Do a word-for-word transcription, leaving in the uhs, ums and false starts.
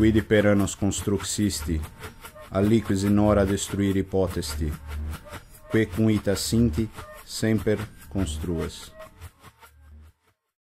Quidi peranos construxisti, aliquis in hora destruiri potesti, que cum ita sinti semper construas.